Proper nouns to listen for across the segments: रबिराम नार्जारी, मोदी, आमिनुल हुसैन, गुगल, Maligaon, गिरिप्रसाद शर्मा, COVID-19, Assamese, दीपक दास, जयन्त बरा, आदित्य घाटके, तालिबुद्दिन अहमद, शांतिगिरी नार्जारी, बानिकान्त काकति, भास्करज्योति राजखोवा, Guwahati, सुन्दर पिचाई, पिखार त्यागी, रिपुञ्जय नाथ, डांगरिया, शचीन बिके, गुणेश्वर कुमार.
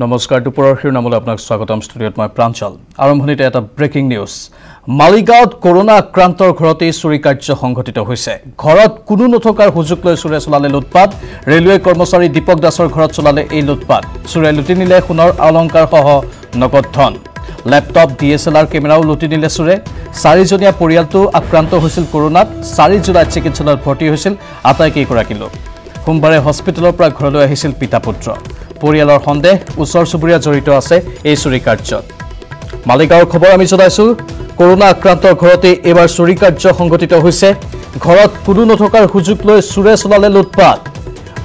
नमस्कार दुपुर शिरोनामले आपनाक स्वागतम स्टुडियोत मैं प्रांचल आरम्भणिते एटा ब्रेकिंग न्यूज मालिगाँवत कोरोना आक्रांतर घरते चोरी कार्य संघटित होइसे घरत कोनो नथकार हुजुक लय चोरे चलाले लुटपात रेलवे कर्मचारी दीपक दासर घरत चलाले ए लुटपात चोरे लुटि निले सोनार अलंकार सह नगद धन लैपटप डीएसएलआर केमेराओ लुटि निले चोरे चारिजनिया परियालतो आक्रांत होइसिल कोरोनात 4 जुलाई चिकित्सालयत भर्ती होइसिल आटाइकेइगराकि लोक सोमवारे हस्पिटलर पर घरले आहिसिल पिता पुत्र परियालर सन्देह उचर चुबुरिया जड़ित आछे ए चोरी कार्य मालिगाँवर खबर आमि जनाइछु कोरोना आक्रांतर घरते एबार चोरी कार्य संघटित होइसे घरत कोनो नथकार हुजुक लय चोरे चलाले लुटपात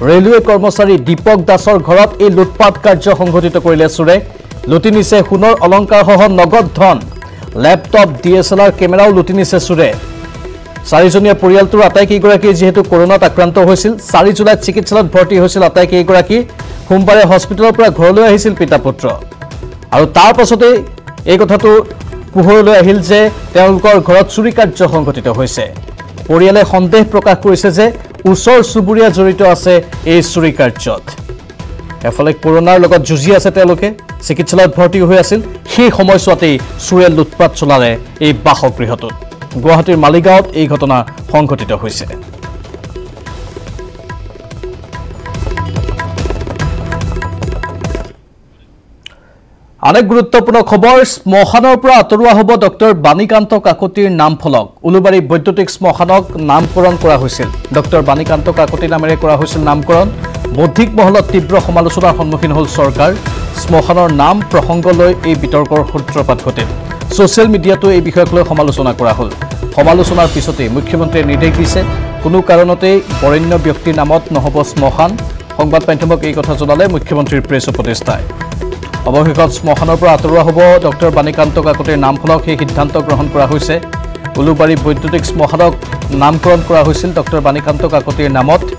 रेलवे कर्मचारी दीपक दासर घरत ए लुटपात कार्य संघटित करिले चोरे लुटि निसे सोनार अलंकार सह नगद धन लैपटप डीएसएलआर केमेराओ लुटि निसे चोरे चारिजनिया परियालतोर आटाइकेइगराकी जेहेतु कोरोनात आक्रांत होइसिल 4 जुलाईत चिकित्सालयत भर्ती होइसिल आटाइकेइगराकी सोमवारे हस्पिटलर पर घरले आहिसिल पिता पुत्र आरु तार पाछते ए कथातो पोहरले आहिल जे तेलकर घरत चोरी कार्य संघटित होइसे परियाले सन्देह प्रकाश करिसे जे उचर चुबुरिया जड़ित आछे ए चोरी कार्यत एफाले कोरोनार लगत जुझि आछे तेलके चिकित्सालयत भर्ती होइ आछिल सेइ समयसुवातेइ चोरे लुटपात चलाले ए बासगृहतोत गुवाहाटीर मालिगाँवत यह घटना संघटित होइसे। आन एक गुरुत्वपूर्ण खबर श्मशानर पर आतरुआ हब डॉक्टर बानिकान्त काकतिर नामफलक उलुबारी वैद्युतिक श्मशानक नामकरण करा होइसिल डॉक्टर बानिकान्त काकति नामेरे करा होइसिल नामकरण बौद्धिक महलत तीव्र समालोचनार सन्मुखीन हल सरकार श्मशानर नाम प्रसंग लय ए बितर्कर सूत्रपात घटिल सोशल मीडिया तो यह विषयक समालोचना करा हल समालोचनार पिछते मुख्यमंत्री निर्देश दिसे कोनो कारणते बरेण्य व्यक्तिर नामत नहब श्मशान संबाद माध्यमक यह कथा जनाले मुख्यमंत्री प्रेस उपदेष्टाय अवशेषत श्मशानर पर आतरुआ हब डॉक्टर बानिकान्त काकतिर नामफलक सिद्धांत ग्रहण करा होइसे उलुबारी वैद्युतिक श्मशानक नामकरण करा होइसिल डॉक्टर बानिकान्त काकतिर नामत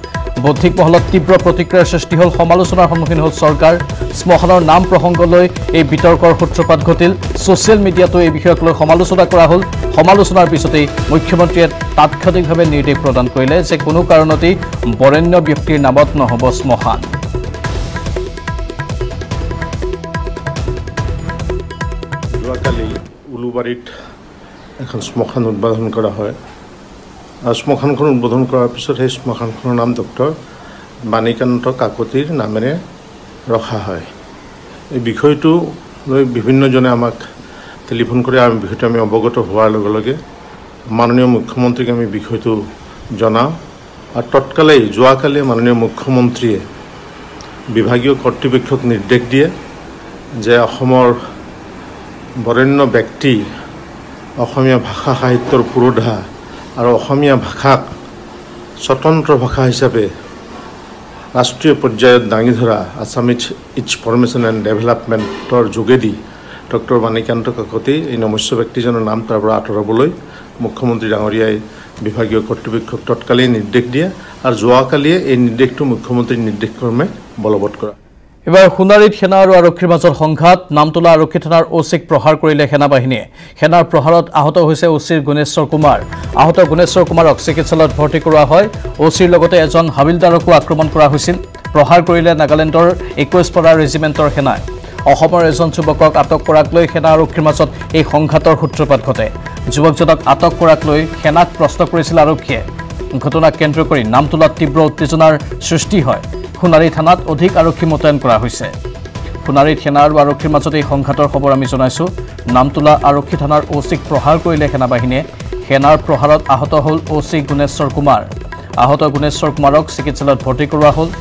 बौद्धिक महलत तीव्र प्रतिक्रियार सृष्टि हल समालोचनार सन्मुखीन हल सरकार श्मशानर नाम प्रसंग लय ए बितर्कर सूत्रपात घटिल सोशल मीडिया तो यह विषयक समालोचना करा हल समालोचनार पिछते मुख्यमंत्रीये तात्कालिकभावे निर्देश प्रदान करिले जे कोनो कारणते बरेण्य व्यक्तिर नामत नहब श्मशान उलुबारीत एखन श्मशान उद्बोधन करा हय श्मशान उद्बोधन करार पिछत श्मशान नाम डॉक्टर बानिकान्त काकतिर नामेरे रखा है विषय तो विभिन्नजने आम टेलिफोन कर अवगत हार लगे माननीय मुख्यमंत्री आम विषय तो जाना और तत्काले जो काले माननीय मुख्यमंत्री विभागीय कर्तृपक्षक निर्देश दिए जे बरेण्य व्यक्ति भाषा साहित्यर पुरोधा और असमिया भाषाक स्वतंत्र भाषा हिसाबे राष्ट्रीय पर्यायत दांगी धरा आसामिज इनफर्मेशन एंड डेभलपमेंटर जोगेदी डॉक्टर बानिकान्त काकति नमस्य व्यक्तिजन नाम तारपर आतराबलै मुख्यमंत्री डांगरियाय विभागीय कर्तृपक्षक तत्कालीन निर्देश दिए और जोआ कालिये ए निर्देश मुख्यमंत्री निर्देशक्रमे बलवत् करा एबार हुनारीत सेना और आरक्षीर मजर संघात नामतोला आरक्षी थानार ओसिक प्रहार करिले सेना बाहिनीये सेनार प्रहारत आहत होइसे ओसिर गुणेश्वर कुमार आहत गुणेश्वर कुमारक चिकित्सालयत भर्ती करा हय ओसिर लगते एजन हाबिलदारको आक्रमण करा होइसिल प्रहार करिले नागालैंडर 21 पारा रेजिमेंटर सेनाय अहोমৰ एजन युवকক आटक কৰাक লৈ सेना आरক্ষীৰ মাজত এই সংঘাতৰ সূত্ৰপাত ঘটে যুৱকজনক আটক কৰাক লৈ সেনাক প্ৰশ্ন কৰিছিল আৰক্ষীয়ে ঘটনাক কেন্দ্ৰ কৰি নামতোলাত তীব্ৰ উত্তেজনাৰ সৃষ্টি হয় हुनारी थानात अधिक आरक्षी मोतायन करा हुइसे हुनारीत सेना और आरक्षीर मजते संघातर खबर आमि जनाइछु नामतोला आरक्षी थानार ओसिक प्रहार करिले सेना बाहिनीये सेनार प्रहारत आहत हल ओसि गुणेश्वर कुमार आहत गुणेश्वर कुमारक चिकित्सालयत भर्ती करा हल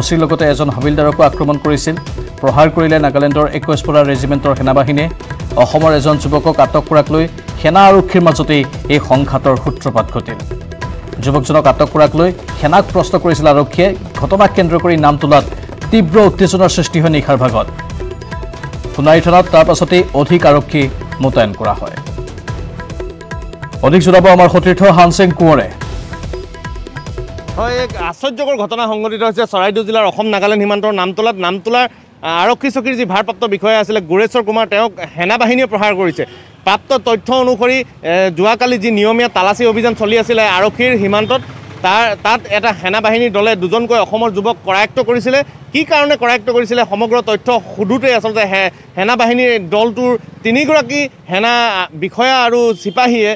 ओसिर लगते एजन हाबिलदारको आक्रमण करिसिल प्रहार करिले नागालैंडर 21 पारा रेजिमेंटर सेना बाहिनीये अहोমৰ एजन युवকক आटक कराक লৈ सेना आरक्षीर मजते এই সংঘাতৰ সূত্ৰপাত ঘটিল युवकजनक आटक कराक লৈ सेनाक प्रश्न करिছিল आरक्षीये घटनाक केन्द्र करि नामतोलात तीव्र उत्तेजनार सृष्टि हय निखार भागत हुनारी थानात तार पाछते अधिक आरक्षी मोतायन करा हय अधिक जुराब आमार सतीर्थ हानसिং कुंवरे হয় एक आश्चर्यकर घटना संघटित होइছে চৰাইদেউ जिलार অসম নাগালেণ্ড সীমান্তৰ নামতোলাত নামতোলাৰ आरक्षी चौकीर जी भारप्राप्त विषय आছিলে गुरेश्वर कुमार তেওঁক सेना बाहिनीয়ে प्रहार কৰিছে प्राप्त तथ्य अनुसरी जो काली जी नियमिया तलाशी अभियान चलि आरक्षीर सीमांत तार एटा सेना बाहिनी दले दुजनक युवक करायक्त करिसिले कि कारणे करायक्त करिसिले समग्र तथ्य हुदुते आसलते सेना बाहिनी दलटुर तिनिगराकी सेना विषया आरो सिपाहीए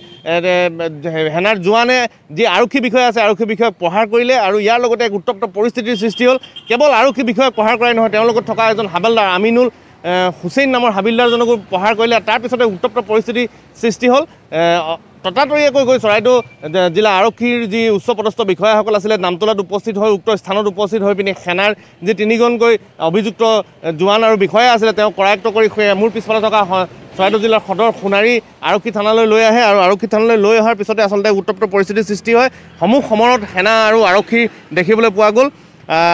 सेनार जुआने जी आरक्षी विषय आछे आरक्षी विषय प्रहार करिले आरो यार लगते एक उत्तप्त परिस्थितिर सृष्टि हल। केवल आरक्षी विषय प्रहार कराय नहय तें लगत थका एजन हाबिलदार आमिनुल हुसैन नाমৰ हाबिलदारजनको प्रहार करिले तार पिछते उत्तप्त परिस्थितिर सृष्टि हल। ततातरियाको गई चराइदेउ जिला आरक्षीर जी उच्चपदस्थ विषयाসকল आছিলে नामतलात उपस्थित হৈ उक्त স্থানত उपस्थित হৈ পিনে সেনাৰ যে তিনিজনকৈ অভিযুক্ত জোৱান আৰু বিষয়া আছিলে তেওঁ কৰায়ক্ত কৰি মোৰ পিছফালে থকা চৰাইদেউ জিলাৰ সদৰ সোণাৰী আৰক্ষী থানালৈ লৈ আহে আৰু আৰক্ষী থানালৈ লৈ অহাৰ পিছতে আচলতে উত্তপ্ত পৰিস্থিতিৰ সৃষ্টি হয়। সমূহ সময়ত সেনা আৰু আৰক্ষী দেখিবলৈ পোৱা গ'ল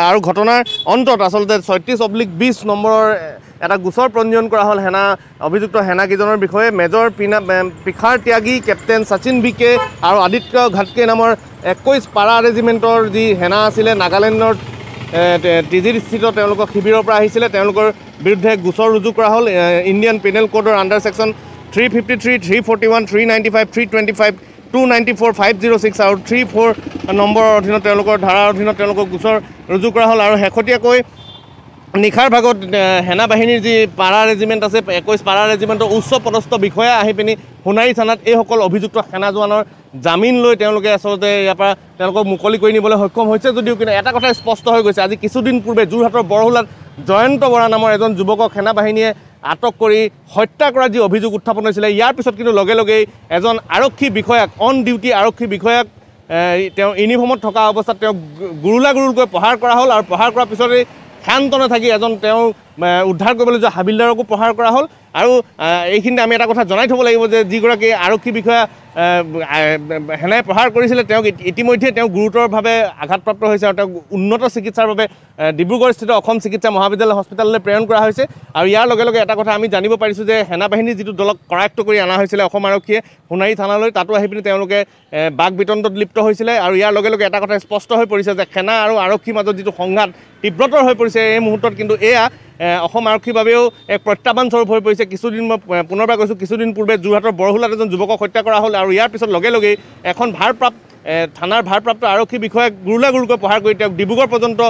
আৰু ঘটনাৰ অন্তত আচলতে ৩৬/২০ নম্বৰৰ এটা গোচৰ পঞ্জীয়ন কৰা হল। সেনা অভিযুক্ত সেনাকেইজনৰ বিষয়ে মেজৰ পিখাৰ ত্যাগী, কেপ্টেইন শচীন বিকে আৰু আদিত্য ঘাটকে নামৰ ২১ পাৰা ৰেজিমেণ্টৰ যি সেনা আছিলে নাগালেণ্ডৰ টিজিৰ স্থিত তেওঁলোকৰ শিবিৰৰ পৰা আহিছিলে তেওঁলোকৰ বিৰুদ্ধে গোচৰ ৰুজু কৰা হল। ইণ্ডিয়ান পেনেল কোডৰ আণ্ডাৰ সেকশন 353, 341, 395, 325, 294, 506 আৰু 34 নম্বৰৰ অধীনত তেওঁলোকৰ ধাৰাৰ অধীনত তেওঁলোকক গোচৰ ৰুজু কৰা হল। আৰু শেহতীয়াকৈ निखार भागत सेना बाहिनीर जी पारा रेजिमेंट आछे 21 पारा रेजिमेंटर उच्च पदस्थ विषया आहि पिनी সোণাৰী থানাত এই সকল অভিযুক্ত সেনা জোৱানৰ জামিন লৈ তেওঁলোকে আচলতে ইয়াৰ পৰা তেওঁলোকক মুকলি কৰি নিবলৈ সক্ষম হৈছে। যদিও কিন্তু এটা কথা স্পষ্ট হৈ গৈছে, আজি কিছুদিন পূৰ্বে যোৰহাটৰ বৰহোলাত জয়ন্ত বৰা নামৰ এজন যুৱকক সেনা বাহিনীয়ে আটক কৰি হত্যা কৰাৰ যি অভিযোগ উত্থাপন হৈছিল ইয়াৰ পিছত কিন্তু লগে লগে এজন আৰক্ষী বিষয়াক অন ডিউটি আৰক্ষী বিষয়াক ইউনিফৰ্মত থকা অৱস্থাত তেওঁক গুৰুলা গুৰুলকৈ প্ৰহাৰ কৰা হ'ল আৰু প্ৰহাৰ কৰাৰ পিছতে শান্তনে থাকি এজন তেওঁ উদ্ধাৰ কৰিবলৈ যোৱা হাবিলদাৰকো প্ৰহাৰ কৰা হ'ল। আৰু এইখিনিতে আমি এটা কথা জনাই থ'ব লাগিব যে যিগৰাকী আৰক্ষী বিষয়া সেনাই প্ৰহাৰ কৰিছিলে তেওঁক ইতিমধ্যে তেওঁ গুৰুতৰভাৱে আঘাতপ্ৰাপ্ত হৈছে আৰু তেওঁক উন্নত চিকিৎসাৰ বাবে ডিব্ৰুগড়স্থিত অসম চিকিৎসা মহাবিদ্যালয় হস্পিটেললৈ প্ৰেৰণ কৰা হৈছে। আৰু ইয়াৰ লগে লগে এটা কথা আমি জানিব পাৰিছোঁ যে সেনা বাহিনীৰ যিটো দলক কৰায়ক্ত কৰি অনা হৈছিলে অসম আৰক্ষীয়ে সোণাৰী থানালৈ, তাতো আহি পিনি তেওঁলোকে বাক বিতণ্ডত লিপ্ত হৈছিলে। আৰু ইয়াৰ লগে লগে এটা কথা স্পষ্ট হৈ পৰিছে যে সেনা আৰু আৰক্ষীৰ মাজত যিটো সংঘাত তীব্ৰতৰ হৈ পৰিছে এই মুহূৰ্তত, কিন্তু এয়া অসম আৰক্ষীৰ বাবেও এক প্ৰত্যাহ্বান স্বৰূপ হৈ পৰিছে। কিছুদিন মই পুনৰবাৰ কৈছোঁ, কিছুদিন পূৰ্বে যোৰহাটৰ বৰহোলাত এজন যুৱকক হত্যা কৰা হ'ল আৰু ইয়াৰ পিছত লগে লগেই এখন ভাৰপ্ৰাপ্ত থানাৰ ভাৰপ্ৰাপ্ত আৰক্ষী বিষয়াক গুৰুলা গুৰুকৈ প্ৰহাৰ কৰি তেওঁক ডিব্ৰুগড় পৰ্যন্ত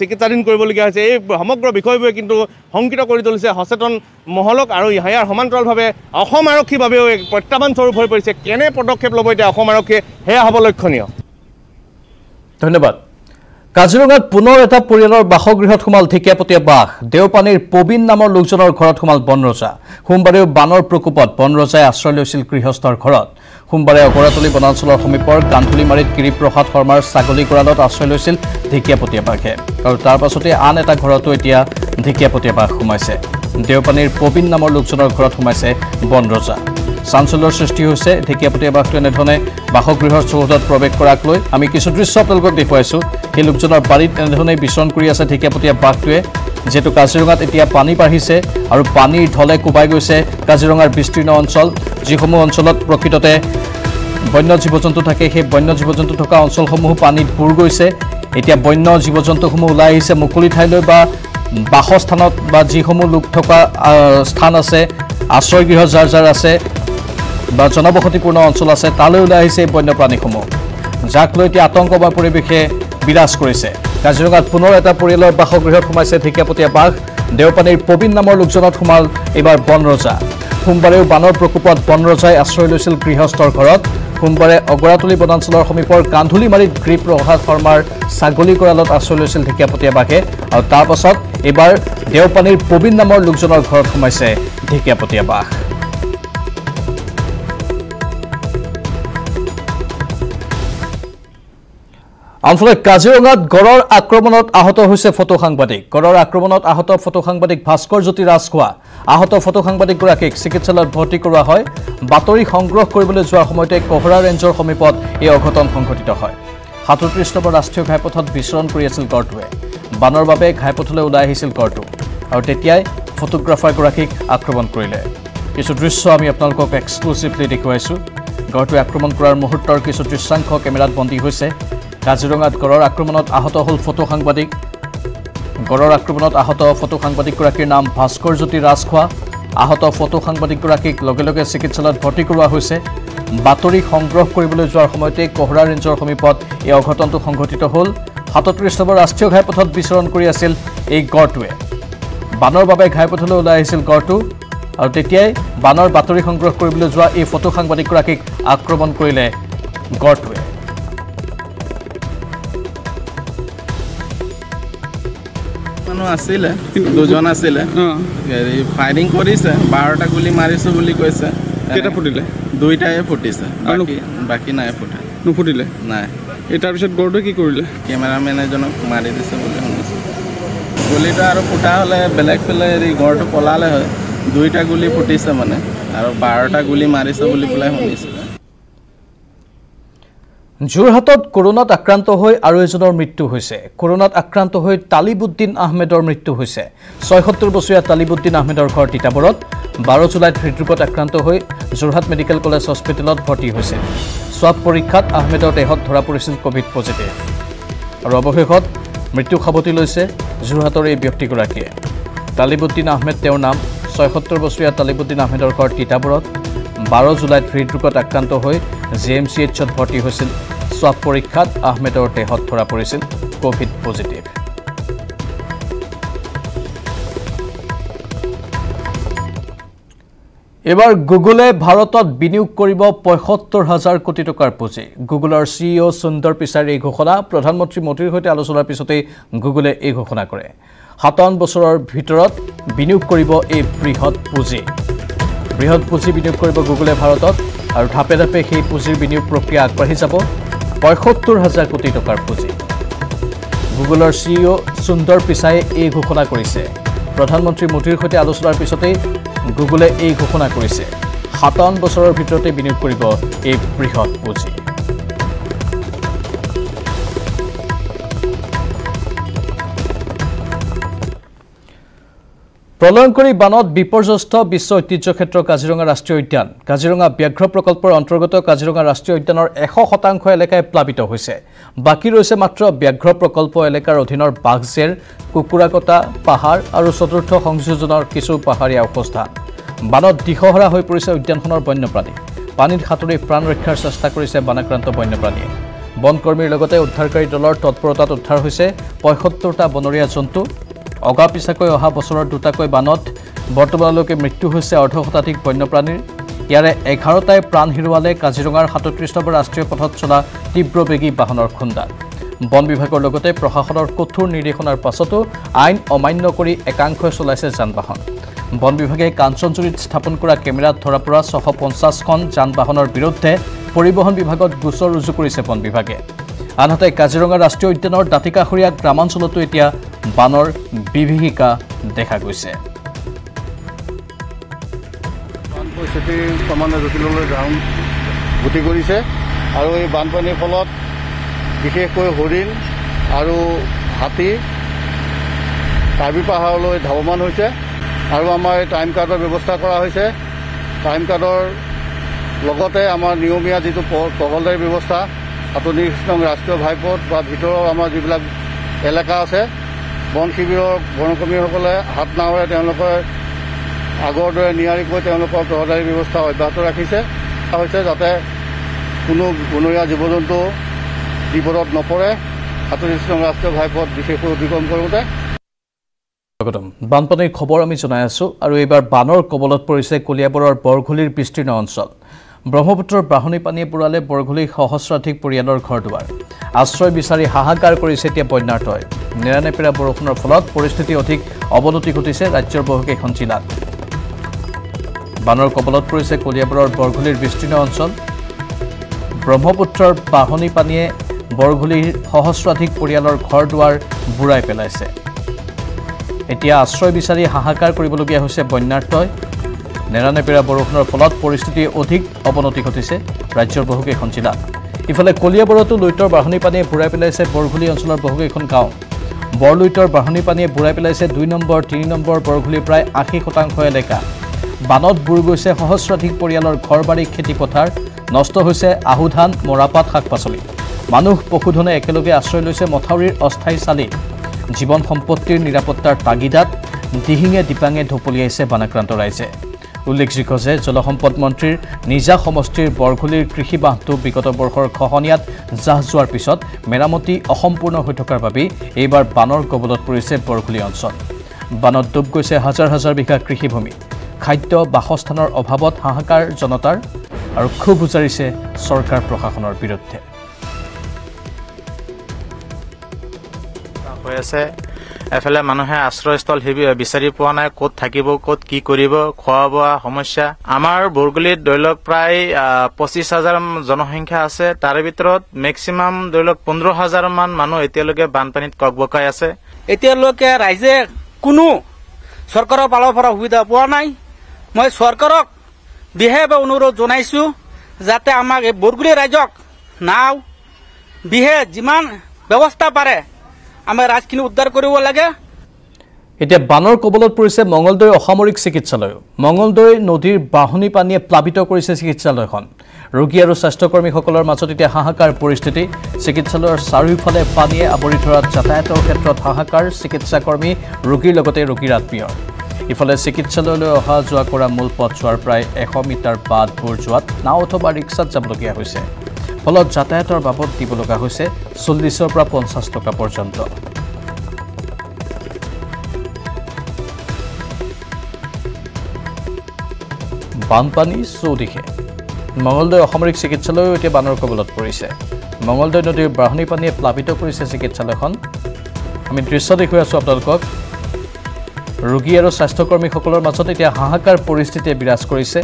চিকিৎসাধীন কৰিবলগীয়া হৈছে। এই সমগ্ৰ বিষয়বোৰে কিন্তু শংকিত কৰি তুলিছে সচেতন মহলক আৰু ইয়াৰ সমান্তৰালভাৱে অসম আৰক্ষীৰ বাবেও এক প্ৰত্যাহ্বান স্বৰূপ হৈ পৰিছে। কেনে পদক্ষেপ ল'ব এতিয়া অসম আৰক্ষীয়ে সেয়া হ'ব লক্ষণীয়। ধন্যবাদ। কাজিৰঙাত পুনৰ এটা পৰিয়ালৰ বাসগৃহত সোমাল ঢেকীয়াপতীয়া বাঘ। দেওপানীৰ পবিন নামৰ লোকজনৰ ঘৰত সোমাল বনৰজা। সোমবাৰেও বানৰ প্ৰকোপত বনৰজাই আশ্ৰয় লৈছিল গৃহস্থৰ ঘৰত। সোমবাৰে অগৰাতলী বনাঞ্চলৰ সমীপৰ কান্ধুলিমাৰীত গিৰিপ্ৰসাদ শৰ্মাৰ ছাগলী গঁৰালত আশ্ৰয় লৈছিল ঢেকীয়াপতীয়া বাঘে। আৰু তাৰ পাছতে আন এটা ঘৰতো এতিয়া ঢেকীয়াপতীয়া বাঘ সোমাইছে। দেওপানীৰ পবিন নামৰ লোকজনৰ ঘৰত সোমাইছে বনৰজা। চাঞ্চল্যৰ সৃষ্টি হৈছে ঢেকীয়াপতীয়া বাঘটো এনেধৰণে বাসগৃহৰ চৌহদত প্ৰৱেশ কৰাক লৈ। আমি কিছু দৃশ্য আপোনালোকক দেখুৱাইছোঁ। সেই লোকজনৰ বাৰীত এনেধৰণে বিচৰণ কৰি আছে ঢেকীয়াপতীয়া বাঘটোৱে। যিহেতু কাজিৰঙাত এতিয়া পানী বাঢ়িছে আৰু পানীৰ ঢলে কোবাই গৈছে কাজিৰঙাৰ বিস্তীৰ্ণ অঞ্চল, যিসমূহ অঞ্চলত প্ৰকৃততে বন্য জীৱ জন্তু থাকে, সেই বন্য জীৱ জন্তু থকা অঞ্চলসমূহ পানীত বুৰ গৈছে। এতিয়া বন্য জীৱ জন্তুসমূহ ওলাই আহিছে মুকলি ঠাইলৈ বা বাসস্থানত বা যিসমূহ লোক থকা স্থান আছে, আশ্ৰয়গৃহ যাৰ যাৰ আছে বা জনবসতিপূর্ণ অঞ্চল আছে তালৈ ওলাই আহিছে বন্যপ্রাণীসমূহ, যাক লৈ এতিয়া আতঙ্ক বা পরিবেশে বিরাজ করেছে। কাজিৰঙাত পুনৰ এটা পৰিয়ালৰ বাসগৃহত সোমাইছে ঢেকীয়াপতীয়া বাঘ। দেওপানীৰ পবিন নামৰ লোকজনত সোমাল এইবাৰ বনৰজা। সোমবাৰেও বানৰ প্ৰকোপত বনৰজাই আশ্ৰয় লৈছিল গৃহস্থৰ ঘৰত। সোমবাৰে অগৰাতলী বনাঞ্চলৰ সমীপৰ কান্ধুলিমাৰীত গিৰিপ্ৰসাদ শৰ্মাৰ ছাগলী গঁৰালত আশ্ৰয় লৈছিল ঢেকীয়াপতীয়া বাঘে। আৰু তাৰ পাছত এইবাৰ দেওপানীৰ পবিন নামৰ লোকজনৰ ঘৰত সোমাইছে ঢেকীয়াপতীয়া বাঘ। আনফালে কাজিৰঙাত গড়ৰ আক্ৰমণত আহত হৈছে ফটো সাংবাদিক। গড়ৰ আক্ৰমণত আহত ফটো সাংবাদিক ভাস্কৰজ্যোতি ৰাজখোৱা। আহত ফটো সাংবাদিকগৰাকীক চিকিৎসালয়ত ভৰ্তি কৰোৱা হয়। বাতৰি সংগ্ৰহ কৰিবলৈ যোৱাৰ সময়তে কহৰা ৰেঞ্জৰ সমীপত এই অঘটন সংঘটিত হয়। ৩৭ নম্বৰ ৰাষ্ট্ৰীয় ঘাইপথত বিচৰণ কৰি আছিল গড়টোৱে। বানৰ বাবে ঘাইপথলৈ ওলাই আহিছিল গড়টো আৰু তেতিয়াই ফটোগ্ৰাফাৰগৰাকীক আক্ৰমণ কৰিলে। কিছু দৃশ্য আমি আপোনালোকক এক্সক্লুচিভলি দেখুৱাইছোঁ। গড়টোৱে আক্ৰমণ কৰাৰ মুহূৰ্তৰ কিছু দৃশ্যাংশ কেমেৰাত বন্দী হৈছে। কাজিৰঙাত গড়ৰ আক্ৰমণত আহত হ'ল ফটো সাংবাদিক। গড়ৰ আক্ৰমণত আহত ফটো সাংবাদিকগৰাকীৰ নাম ভাস্কৰজ্যোতি ৰাজখোৱা। आहत फटो सांबादिकगराकीक चिकित्सालय भर्ती बातरी संग्रह কৰিবলৈ যোৱাৰ সময়তে কোহৰা ৰেঞ্জৰ সমীপত এই অঘটনটো সংঘটিত হ'ল। 37 নম্বৰ ৰাষ্ট্ৰীয় ঘাইপথত বিচৰণ কৰি আছিল এই গড়টোৱে। বানৰ বাবে ঘাইপথলৈ ওলাই আহিছিল গড়টো আৰু তেতিয়াই বানৰ বাতৰি সংগ্ৰহ কৰিবলৈ যোৱা এই ফটো সাংবাদিকগৰাকীক আক্ৰমণ কৰিলে গড়টোৱে। ফায়াৰিং কৰিছে 12টা গুলি মাৰিছো বুলি কৈছে। কেটা ফুটিলে? দুইটাই ফুটিছে, বাকি নাই ফুটা। নুফুটিলে? নাই। এটাৰ পিছত গড়টো কি কৰিলে? কেমেৰামেন এজনক মাৰি দিছে বুলি শুনিছো। গুলিটো আৰু ফুটা হ'লে বেলেগ পেলাই এই গড়টো পলালে হয়। দুইটা গুলি ফুটিছে মানে আৰু 12টা গুলি মাৰিছে বুলি পেলাই শুনিছো। যোৰহাটত কৰোনাত আক্ৰান্ত হৈ আৰু এজনৰ মৃত্যু হৈছে। কৰোনাত আক্ৰান্ত হৈ তালিবুদ্দিন আহমেদৰ মৃত্যু হৈছে। ৭৬ বছৰীয়া তালিবুদ্দিন আহমেদৰ ঘৰ তিতাবৰত। 12 জুলাইত হৃদৰোগত আক্ৰান্ত হৈ যোৰহাট মেডিকেল কলেজ হস্পিটেলত ভৰ্তি হৈছিল। স্বাব পৰীক্ষাত আহমেদৰ দেহত ধৰা পৰিছিল কোভিড পজিটিভ আৰু অৱশেষত মৃত্যু সাৱটি লৈছে যোৰহাটৰ এই ব্যক্তিগৰাকীয়ে। তালিবুদ্দিন আহমেদ, তেওঁৰ নাম। ৭৬ বছৰীয়া তালিবুদ্দিন আহমেদৰ ঘৰ তিতাবৰত। 12 জুলাইত হৃদৰোগত আক্ৰান্ত হৈ JMCHত ভৰ্তি হৈছিল। স্বাব পৰীক্ষাত আহমেদৰ দেহত ধৰা পৰিছিল কোভিড পজিটিভ। এবাৰ গুগলে ভাৰতত বিনিয়োগ কৰিব ৭৫,০০০ কোটি টকাৰ পুঁজি। গুগলৰ CEO সুন্দৰ পিচাইৰ এই ঘোষণা প্ৰধানমন্ত্ৰী মোদীৰ সৈতে আলোচনাৰ পিছতে গুগলে এই ঘোষণা কৰে। ৫৭ বছৰৰ ভিতৰত বিনিয়োগ কৰিব এই বৃহৎ পুঁজি বিনিয়োগ কৰিব গুগলে ভাৰতত আৰু ধাপে ধাপে সেই পুঁজিৰ বিনিয়োগ প্ৰক্ৰিয়া আগবাঢ়ি যাব। ৭৫,০০০ কোটি টকাৰ পুঁজি। গুগলৰ CEO সুন্দৰ পিচাইয়ে এই ঘোষণা কৰিছে। প্ৰধানমন্ত্ৰী মোদীৰ সৈতে আলোচনাৰ পিছতে গুগলে এই ঘোষণা কৰিছে। ৫৭ বছৰৰ ভিতৰতে বিনিয়োগ কৰিব এই বৃহৎ পুঁজি। প্ৰলয়ংকৰী বানত বিপৰ্যস্ত বিশ্ব ঐতিহ্য ক্ষেত্ৰ কাজিৰঙা ৰাষ্ট্ৰীয় উদ্যান। কাজিৰঙা ব্যাঘ্ৰ প্ৰকল্পৰ অন্তৰ্গত কাজিৰঙা ৰাষ্ট্ৰীয় উদ্যানৰ ১০০% এলেকাই প্লাবিত হৈছে। বাকী ৰৈছে মাত্ৰ ব্যাঘ্ৰ প্ৰকল্প এলেকাৰ অধীনৰ বাঘজেৰ, কুকুৰাকটা পাহাৰ আৰু চতুৰ্থ সংযোজনৰ কিছু পাহাৰীয়া অৱস্থান। বানত দিশহৰা হৈ পৰিছে উদ্যানখনৰ বন্যপ্ৰাণী। পানীত সাঁতুৰি প্ৰাণ ৰক্ষাৰ চেষ্টা কৰিছে বানাক্ৰান্ত বন্যপ্ৰাণীয়ে। বনকৰ্মীৰ লগতে উদ্ধাৰকাৰী দলৰ তৎপৰতাত উদ্ধাৰ হৈছে ৭৫টা বনৰীয়া জন্তু। অগাপিছাকৈ অহা বছৰৰ দুটাকৈ বানত বৰ্তমানলৈকে মৃত্যু হৈছে ১.৫ শতাধিক বন্যপ্ৰাণীৰ। ইয়াৰে 11টাই প্ৰাণ হেৰুৱালে কাজিৰঙাৰ ৩৭ নম্বৰ ৰাষ্ট্ৰীয় পথত চলা তীব্ৰবেগী বাহনৰ খুন্দাত। বন বিভাগৰ লগতে প্ৰশাসনৰ কঠোৰ নিৰ্দেশনাৰ পাছতো আইন অমান্য কৰি একাংশই চলাইছে যান বাহন। বন বিভাগে কাঞ্চনজুৰিত স্থাপন কৰা কেমেৰাত ধৰা পৰা ৬৫০খন যান বাহনৰ বিৰুদ্ধে পৰিবহণ বিভাগত গোচৰ ৰুজু কৰিছে বন বিভাগে। আনহাতে কাজিৰঙা ৰাষ্ট্ৰীয় উদ্যানৰ দাঁতিকাষৰীয়া গ্ৰামাঞ্চলতো এতিয়া বানৰ বিভীষিকা দেখা গৈছে। বান পৰিস্থিতিৰ ক্ৰমান্বয়ে জটিললৈ গতি কৰিছে আৰু এই বানপানীৰ ফলত বিশেষকৈ হৰিণ আৰু হাতী কাৰ্বি পাহাৰলৈ ধাৱমান হৈছে আৰু আমাৰ টাইম কাৰ্ডৰ ব্যৱস্থা কৰা হৈছে। টাইম কাৰ্ডৰ লগতে আমাৰ নিয়মীয়া যিটো তহলদাৰী ব্যৱস্থা, 38 নং ৰাষ্ট্ৰীয় ঘাইপথ বা ভিতৰৰ আমাৰ যিবিলাক এলেকা আছে, বন শিবিৰৰ বনকৰ্মীসকলে হাত নাৱৰে তেওঁলোকৰ আগৰ দৰে নিয়াৰিকৈ তেওঁলোকৰ তহলদাৰী ব্যৱস্থা অব্যাহত ৰাখিছে হৈছে যাতে কোনো বনৰীয়া জীৱ জন্তু বিপদত নপৰে। 38 নং ৰাষ্ট্ৰীয় ঘাইপথ বিশেষকৈ অতিক্ৰম কৰোঁতে বানপানীৰ খবৰ আমি জনাই আছোঁ। আৰু এইবাৰ বানৰ কবলত পৰিছে কলিয়াবৰৰ বৰঘুলিৰ বিস্তীৰ্ণ অঞ্চল। ব্ৰহ্মপুত্ৰৰ বাঢ়নী পানীয়ে পুৰালে বৰঘুলিৰ সহস্ৰাধিক পৰিয়ালৰ ঘৰ দুৱাৰ। আশ্ৰয় বিচাৰি হাহাকাৰ কৰিছে এতিয়া বন্যাৰ্থই। নেৰানেপেৰা বৰষুণৰ ফলত পৰিস্থিতি অধিক অৱনতি ঘটিছে ৰাজ্যৰ বহুকেইখন জিলাত। বানৰ কবলত পৰিছে কলিয়াবৰৰ বৰঘুলিৰ বিস্তীৰ্ণ অঞ্চল। ব্ৰহ্মপুত্ৰৰ বাঢ়নী পানীয়ে বৰঘুলিৰ সহস্ৰাধিক পৰিয়ালৰ ঘৰ দুৱাৰ বুৰাই পেলাইছে। এতিয়া আশ্ৰয় বিচাৰি হাহাকাৰ কৰিবলগীয়া হৈছে বন্যাৰ্থই। নেৰানেপেৰা বৰষুণৰ ফলত পৰিস্থিতি অধিক অৱনতি ঘটিছে ৰাজ্যৰ বহুকেইখন জিলা। ইফালে কলিয়াবৰতো লুইতৰ বাঢ়নী পানীয়ে বুৰাই পেলাইছে বৰঘুলি অঞ্চলৰ বহুকেইখন গাঁও। বৰলুইতৰ বাঢ়নী পানীয়ে বুৰাই পেলাইছে ২ নম্বৰ ৩ নম্বৰ বৰঘুলিৰ প্ৰায় ৮০% এলেকা। বানত বুৰ গৈছে সহস্ৰাধিক পৰিয়ালৰ ঘৰ বাৰী, খেতি পথাৰ। নষ্ট হৈছে আহু ধান, মৰাপাত, শাক পাচলি। মানুহ পশুধনে একেলগে আশ্ৰয় লৈছে মথাউৰিৰ অস্থায়ী চালি। জীৱন সম্পত্তিৰ নিৰাপত্তাৰ তাগিদাত দিহিঙে দিপাঙে ঢপলিয়াইছে বানাক্ৰান্ত ৰাইজে। उल्लेखযোग्য যে জলসম্পদ মন্ত্রীর নিজা সমষ্টির বৰঘুলিৰ কৃষি বাঁহটো বিগত বৰ্ষৰ খহনিয়াত জাহ যোৱাৰ পিছত মেৰামতি অসম্পূৰ্ণ হৈ থকাৰ বাবে এইবাৰ বানৰ কবলত পৰিছে বৰঘুলি অঞ্চল। বানত ডুব গৈছে হাজাৰ হাজাৰ বিঘা কৃষিভূমি। খাদ্য বাসস্থানৰ অভাৱত হাহাকাৰ জনতাৰ আৰু ক্ষোভ উজাৰিছে চৰকাৰ প্ৰশাসনৰ বিৰুদ্ধে। एफाले मानुहे आश्रयस्थल विचारि पा ना कत थाकिबो कत कि करिबो खवा बवा समस्या। आमार बरगुलित दैलक प्राय 25,000 जनसंख्या आछे, तार भितरत मैक्सिमाम दैलक 15,000 मान मानु एतियालके बानपानीत ककबकाय आछे। एतियालके राइजे कुनु सरकारो पाলৰ পৰা সুবিধা পোৱা নাই। মই सरकारक বিহেবা অনুৰোধ জনাইছো যাতে আমাক এই বৰগুলি ৰাজক নাও বিহে যিমান ব্যৱস্থা পাৰে राजखिनि उद्धार কৰিব লাগে। এতিয়া বানৰ কবলত পৰিছে মঙ্গলদৈ অসামৰিক চিকিৎসালয়। মঙ্গলদৈ নদীৰ বাহনী পানীয়ে প্লাবিত কৰিছে চিকিৎসালয়খন। ৰোগী আৰু স্বাস্থ্যকৰ্মীসকলৰ মাজত এতিয়া হাহাকাৰ পৰিস্থিতি। চিকিৎসালয়ৰ চাৰিওফালে পানীয়ে আৱৰি ধৰাত যাতায়াতৰ ক্ষেত্ৰত হাহাকাৰ। চিকিৎসাকৰ্মী, ৰোগীৰ লগতে ৰোগীৰ আত্মীয়। ইফালে চিকিৎসালয়লৈ অহা যোৱা কৰা মূল পথছোৱাৰ প্ৰায় 100 মিটাৰ বাদ ভৰ যোৱাত নাও অথবা ৰিক্সাত যাবলগীয়া হৈছে। ফলত যাতায়াতৰ বাবদ দিব লগা হৈছে 40ৰ পৰা 50 টকা পৰ্যন্ত। বানপানী চৌদিশে। মঙ্গলদৈ অসামৰিক চিকিৎসালয়ও এতিয়া বানৰ কবলত পৰিছে। মঙ্গলদৈ নদীৰ বাঢ়নী পানীয়ে প্লাবিত কৰিছে চিকিৎসালয়খন। আমি দৃশ্য দেখুৱাই আছো আপোনালোকক। ৰোগী আৰু স্বাস্থ্যকৰ্মীসকলৰ মাজত এতিয়া হাহাকাৰ পৰিস্থিতিয়ে বিৰাজ কৰিছে।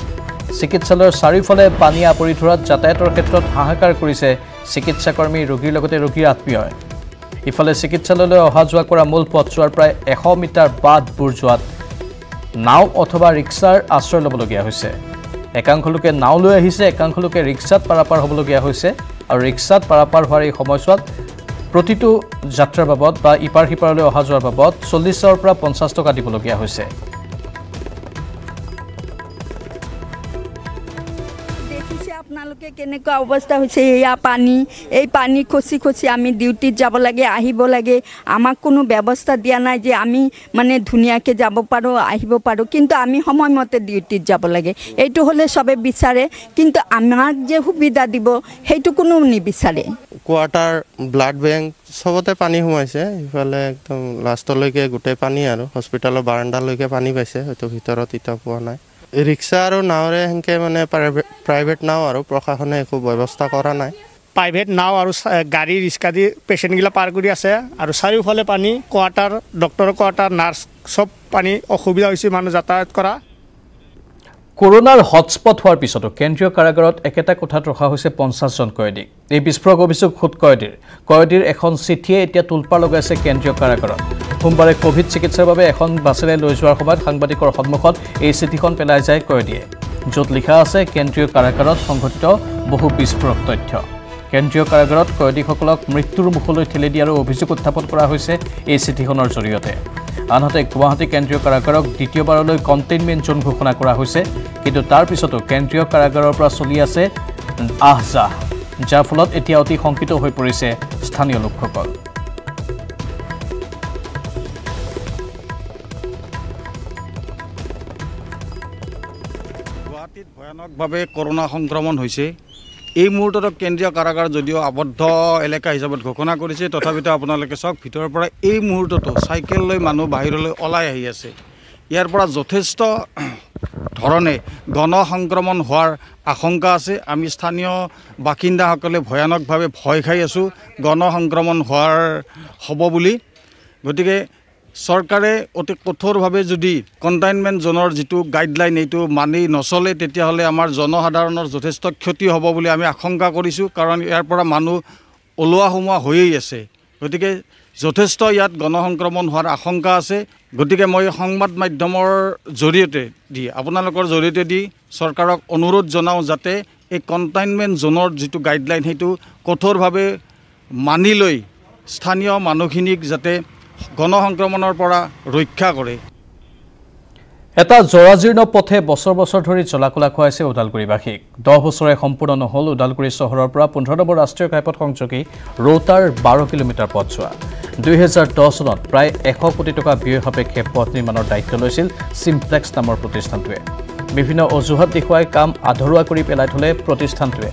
চিকিৎসালয়ৰ চাৰিওফালে পানী আপৰি ধৰাত যাতায়াতৰ ক্ষেত্ৰত হাহাকাৰ কৰিছে চিকিৎসাকৰ্মী, ৰোগীৰ লগতে ৰোগীৰ আত্মীয়। ইফালে চিকিৎসালয়লৈ অহা যোৱা কৰা মূল পথছোৱাৰ প্ৰায় 100 মিটাৰ বাদ বুৰ যোৱাত নাও অথবা ৰিক্সাৰ আশ্ৰয় ল'বলগীয়া হৈছে। একাংশ লোকে নাও লৈ আহিছে, একাংশ লোকে ৰিক্সাত পাৰাপাৰ হ'বলগীয়া হৈছে। আৰু ৰিক্সাত পাৰাপাৰ হোৱাৰ এই সময়ছোৱাত প্ৰতিটো যাত্ৰাৰ বাবদ বা ইপাৰ সিপাৰলৈ অহা যোৱাৰ বাবদ 40ৰ পৰা 50 টকা দিবলগীয়া হৈছে। के अवस्था या पानी खसि खसि आम डिउटी जब लगे लगे आमक कोनो व्यवस्था दिया ना जे आमी माने धुनियाके जाब पारो आहिब पारो किन्तु आमी समयमते डिउटी जब लगे एटु होले सबे बिचारे किन्तु आमाक जे सुविधा दिब हेटु कोनो निबिचारे। क्वार्टार ब्लाड बैंक सबते पानी हुआइसे। इफाले एकदम लास्टলৈকে गुटे पानी आरो हस्पिटालर बारान्दाলৈকে पानी पाइसे हयतो भितरत इता पोआ नाय। रिक्शा और नावे हेंके मैंने प्राइवेट नाव और प्रशासन एक व्यवस्था करा ना। प्राइवेट नाव और गाड़ी रिक्शा दी पेशेंटगला पार कर चारियोफाले पानी। क्वार्टार डॉक्टर क्वार्टार नार्स सब पानी असुविधा मानु यातायात करा। कोरोनार हटस्पट होवार पिछतो केंद्रीय कारागारत एकेटा कोठात रखा होइसे 50 जन कैदी। ए विस्फोरक अभियोग खुद कैदीर एखन चिठिये एटा तुलपार लगाइसे केंद्रीय कारागारत। सोमवारे कोविड चिकित्सार बारे एखन बासेरे लै जोৱাৰ সময়ত সাংবাদিকৰ সন্মুখত এই চিঠিখন পেলাই যায় কৈদিয়ে, য'ত লিখা আছে কেন্দ্ৰীয় কাৰাগাৰত সংঘটিত বহু বিস্ফোৰক তথ্য। কেন্দ্ৰীয় কাৰাগাৰত কৈদীসকলক মৃত্যুৰ মুখলৈ ঠেলি দিয়াৰ অভিযোগ উত্থাপন কৰা হৈছে এই চিঠিখনৰ জৰিয়তে। আনহাতে গুৱাহাটী কেন্দ্ৰীয় কাৰাগাৰক দ্বিতীয়বাৰলৈ কণ্টেইনমেণ্ট জোন ঘোষণা কৰা হৈছে। কিন্তু তাৰ পিছতো কেন্দ্ৰীয় কাৰাগাৰৰ পৰা চলি আছে আহজাহ, যাৰ ফলত এতিয়া অতি শংকিত হৈ পৰিছে স্থানীয় লোকসকল। भयानकভাবে कोरोना संक्रमण হৈছে। এই মুহূৰ্তত কেন্দ্ৰীয় কাৰাগাৰ যদিও আবদ্ধ এলেকা হিচাপে ঘোষণা কৰিছে, তথাপিতো আপোনালোকে চক ভিতৰৰ পৰা এই মুহূৰ্তত চাইকেল লৈ মানুহ বাহিৰলৈ ওলাই আহি আছে। ইয়াৰ পৰা যথেষ্ট ধৰণে গণ সংক্ৰমণ হোৱাৰ আশংকা আছে। আমি স্থানীয় বাসিন্দাসকলে ভয়ানকভাৱে ভয় খাই আছো গণ সংক্ৰমণ হোৱাৰ হ'ব বুলি। গতিকে सरकारे अति कठोर भावे यदि कन्टेनमेंट जोनर जी गाइडलाइन ये मानि नचले आम जनसाधारण जथेष्ट क्षति हब बोली आम आशंका कारण यार मानु ओलोआ सोमा गति के जथेष्ट इतना गण संक्रमण हार आशंका आसे। गति के मैं संबाद माध्यम जरिए आपनलोकर जरिए दी सरकारक अनुरोध जानाओ जाते कन्टेनमेंट जोनर जी गाइडलाइन हेतु कठोर भावे मानि लै स्थानीय मानुखिनिक जाते गण संक्रमणर পৰা ৰক্ষা কৰে। এটা জৰাজীৰ্ণ পথে বছৰ বছৰ ধৰি চলাকলা খুৱাইছে ওদালগুৰিবাসীক। 10 বছৰে সম্পূৰ্ণ নহল ওদালগুৰি চহৰৰ পৰা 15 নম্বৰ ৰাষ্ট্ৰীয় ঘাইপথ সংযোগী ৰৌতাৰ 12 কিলোমিটাৰ পথ যোৱা। 2010 চনত প্ৰায় 100 কোটি টকা ব্যয় সাপেক্ষে পথ নিৰ্মাণৰ দায়িত্ব লৈছিল চিমপ্লেক্স নামৰ প্ৰতিষ্ঠানটোৱে। विभिन्न अजुहत देखुवाई काम आधरुआ करी पेलाय थले प्रतिष्ठानटोए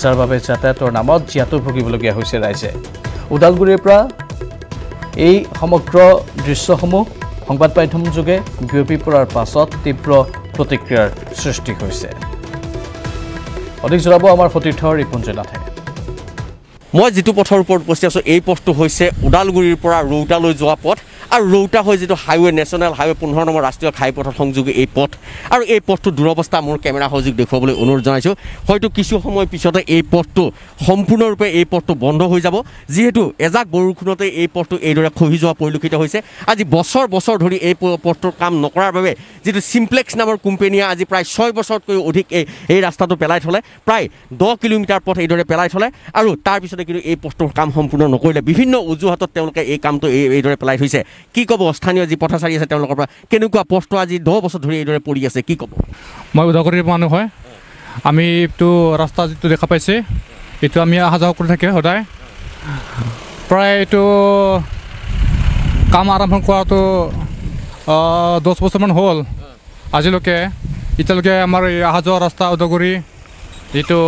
जार बाबे जातायातर नामत जियातु भुगिबलगिया होइसे राइजे। उदालगुरिर परा एई समग्र दृश्यसमूह संबाद माध्यम जोगे बियपि परार पाছত तीव्र प्रतिक्रियार सृष्टि होइसे। अधिक जनाब आमार सतीर्थ रिपुञ्जय नाथे। मैं जी पथर ऊपर उपस्थित आसो ये पथ तो उदालगुरिर परा रौतालै जोआ पथ और रौता हो जी हाईवे नेशनल हाईवे 15 नम्बर राष्ट्रीय घाईपथ संयोगी ये पथ और यह पथ तो दुरवस्था मोर केमेरा सजीक देखुवाबले अनुरोध जानाइछो। हयतो किछु समय पिछते यह पथ तो सम्पूर्ण रूपे यह पथ तो बंद हो जाब जीतु एजाक बरुखुणते यह पथ तो एदरे खहि जोआ परिलक्षित होइसे। आज बछर बछर धरि यह पथर काम नकरार भावे जी सिम्प्लेक्स नामर कोम्पानीया आज प्राय 6 बछरतकैओ अधिक रास्ता तो पेलाय थले प्राय 10 किलोमीटर पथ एदरे पेलाय थले और तार पिछते किन्तु यह पथर काम सम्पूर्ण नकरिले विभिन्न अजुहातत तेनलोके यह काम तो एदरे पेलाय थैसे। कि कब स्थानीय जी पथाचारी आछे तेनलोकर परा केनेकुवा पथ आज 10 बछर धरि एदरे परि आछे कि कब। मैं उदाहरण मानु है आमी तो रास्ता जी तो देखा पाइसे एतु आमी आहा जाओ करे थाके हदाय प्राय तो काम आरम्भ करा तो 10 बछर मान होल आजिलके इतलके आमार आहा जाओ रास्ता उदागुरी जी तो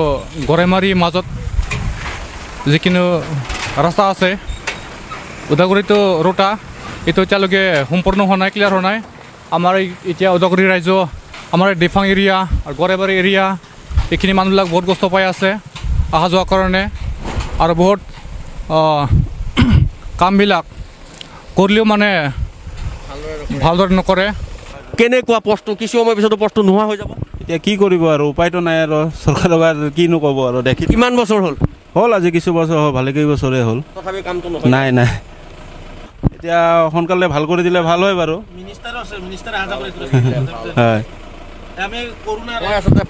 गरेमारी माजत जिकिनो रास्ता आछे उदागुरी तो रोटा इतना इतने सम्पूर्ण होना क्लियर होना आमार इतना उदालगुरी राज्य आमार देफांग एरिया और गरेबारी एरिया ये मानुला बहुत कष्ट पाई आसे अहा जाने कारण और बहुत काम कर माने भल नक पथ किस समय पीछे पथ नोहा हो जाए कि उपाय तो ना सरकार कि नकब और देखिए कि बचर हल हल आज किस बचर हल भाले कई बचरे हल तथा काम तो ना ना सोकाले भल कर दिले भल है बारो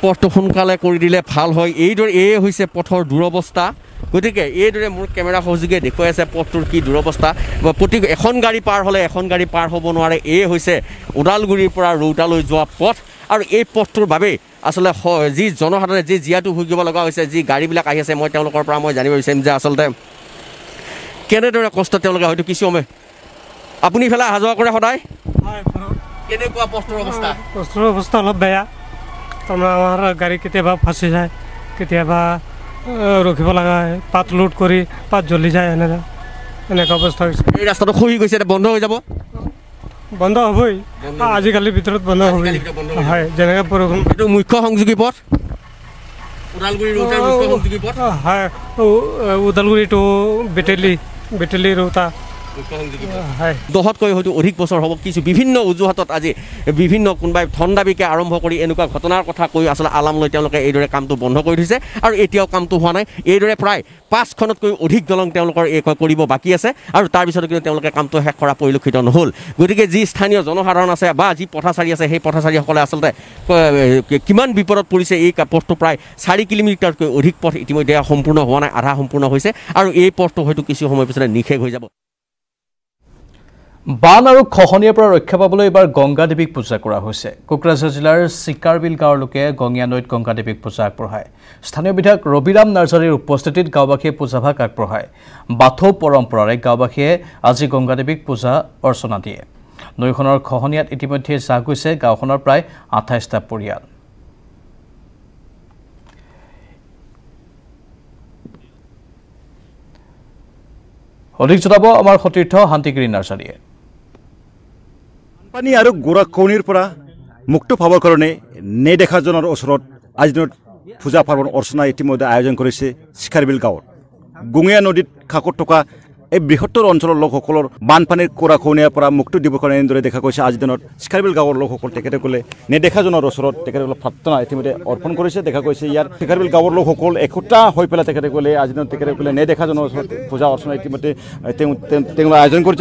पथ सोकाले कर दिले भल है। ये पथर दुरवस्था गति के ये मोर केमेरा सहयोगे देखा पथर की दुरवस्था प्रति एन गाड़ी पार हमें एन गाड़ी पार हम नवे ये उदालगुरिर परा रौतालै जोआ पथ और ये पथर बारे आसले जी जनसाधारण जी जियातु भुगिब लगा जी गाड़ीबिल मैं जान विचार आसलते केनेदरे कष्ट किस समय अपनी फेला अहा जाओ करे सदाय पथर अवस्था अलग बेहतर गाड़ी के फाँसी जाए रखी लगा है पात लोड कर पात जलि जाए अवस्था रास्ता खहि गई बंद हो जाए बंद हम आजिकाल भर बंद है मुख्य संयोगी पथ उदालगुरी तो बेटेली बेटेली रोता दहतक अधिक बचर हम किस विभिन्न अजुहत आज विभिन्न कौन धन दाबी के आरम्भ कर एनेकुवा घटनार कथा कोई आसलते आलाम लय ये काम तो बंध कर दिसे और एतियाओ काम तो हुआ ना ये प्राय 5खनतक अधिक दलंग बाकी आसे और तार पिछतो किन्तु तेनलोके काम तो शेष करा परिलक्षित नहल। गतिके जी स्थानीय जनसाधारण आसे बा जी पथाचारी आसे सेई पथाचारीসকলে आसलते किमान विपदत परिसे एई पथटो प्राय 4 किलोमीटरतक अधिक पथ इतिमध्ये सम्पूर्ण हुआ ना आधा सम्पूर्ण होइसे और एई पथटो हयतो किछु समय पिछले निखेष हो जाब। बान और खहनियार पर रक्षा पाबले एबार गंगा देवीक पूजा करा होइसे। कोकराझार जिलार सिकारबिल गाँवर लोके गंगिया नईत गंगा देवीक पूजा आगबढ़ाय। स्थानीय विधायक रबिराम नार्जारीर उपस्थितित गाँवबासीय पूजाभाग आगबढ़ाय। बाथौ परम्परारे गाँवबासीय आज गंगा देवीक पूजा अर्चना दिए। नईखनर खहनियात इतिमध्ये जा गई गाँवखनर प्राय 28टा परियाल। अधिक जनाब आमार सतीर्थ शांतिगिरी नार्जारीये। पानी और गोराखनिर मुक्त पावर कारण नेदेखा जनर ऊर आज दिन पूजा पार्वन अर्चना इतिम्य आयोजन कर सिकारबिल गाँव गुंगिया नदी काकत थका एक बृहत्तर अंचल लोक बानपानी कोराखनियार मुक्ति दिवस कारण देखा गई आज दिन सिकारबिल गाँवर लोक नेदेखा जनर ऊर प्रार्थना इतिम्य अर्पण कर देखा गई इतना सिकारबिल गाँवर लोक एकता हो पे आज दिन नेदेखा जनर ऊर पूजा अर्चना इतिम्य आयोजन कर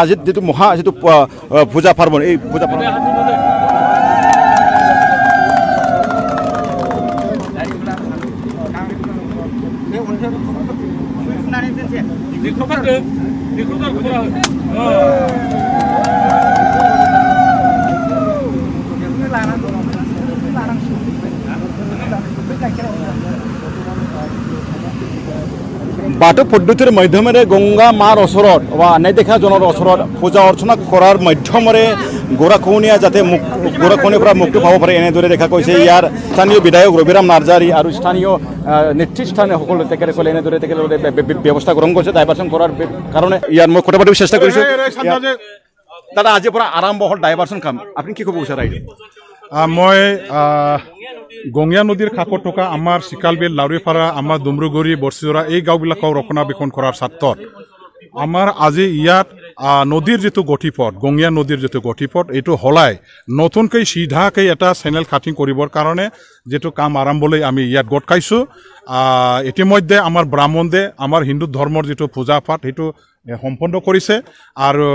आज जी महा जी पूजा पार्वन ये पूजा पार्वन बाटो पद्धतिर माध्यमें गंगा मार ओसरत नेदेखा जनर ओसरत पूजा अर्चना करार माध्यमें गोरखोनिया जाते गोरखोनिफ्रा मुक्ति पाबोबाय एने दरे देखा कइसे यार स्थानीय विधायक रबिराम नार्जारी आरो स्थानीय नेतृस्थाने সকলে তেকেले एने दरे तेकेले व्यवस्था গ্রহণ করছে ডাইভারশন করার কারণে ইয়ার মই কথা বলার চেষ্টা কৰিছো দাদা আজি পৰা আৰম্ভ হল ডাইভারশন কাম আপুনি কি কব বিচাৰে মই गंगिया नदीर खाखर थका आमार सिकालबेल लावरीफारा आमार दुमरुगुरी बरसिजरा ए गाँवबिलाखौ रक्षणाबेक्षण करार स्वार्थत आमार आजि इयात नदीर जितु गतिपथ गंगिया नदीर जितु गतिपथ एतु हलाय नतुनकै सिधाकै एटा चेनेल काटिं करिबर कारणे जितु काम आरम्भलै आमि इयात गटकाइछु इतिमध्ये आमार ब्राह्मण दे आमार हिन्दू धर्मर जितु पूजा पाठ हेतु সম্পন্ন কৰিছে আৰু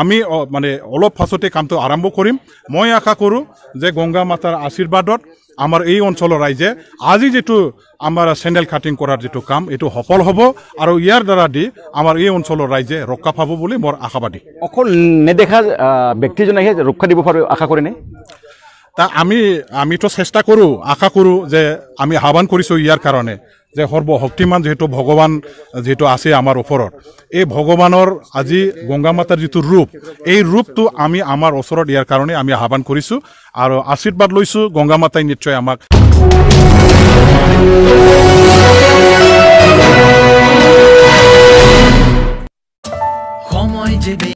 আমি মানে অলপ ফাছতে কামটো আৰম্ভ কৰিম। মই আশা কৰোঁ যে গংগা মাতাৰ আশীৰ্বাদত আমাৰ এই অঞ্চলৰ ৰাইজে আজি যেটো আমাৰ চেনেল কাটিং কৰাৰ যেটো কাম এটো সফল হ'ব আৰু ইয়াৰ দ্বাৰা দি আমাৰ এই অঞ্চলৰ ৰাইজে ৰক্ষা পাব বুলি মোৰ আশাবাদী। অকল নেদেখা ব্যক্তিজনেহে ৰক্ষা দিব পাৰে আশা কৰে নে তা আমি তো চেষ্টা কৰোঁ আশা কৰোঁ যে আমি আহ্বান কৰিছো ইয়াৰ কাৰণে जे सर्वशक्तिमान जेहेतु भगवान जेहेतु आसे आमार ओपरत ए भगवानर आजि गंगा मातार जितु रूप ए रूप तो आमी आमार ओसरत यार कारणे आमी आह्वान करिसु आरो आशीर्वाद लइसु गंगा माताय निश्चय आमाक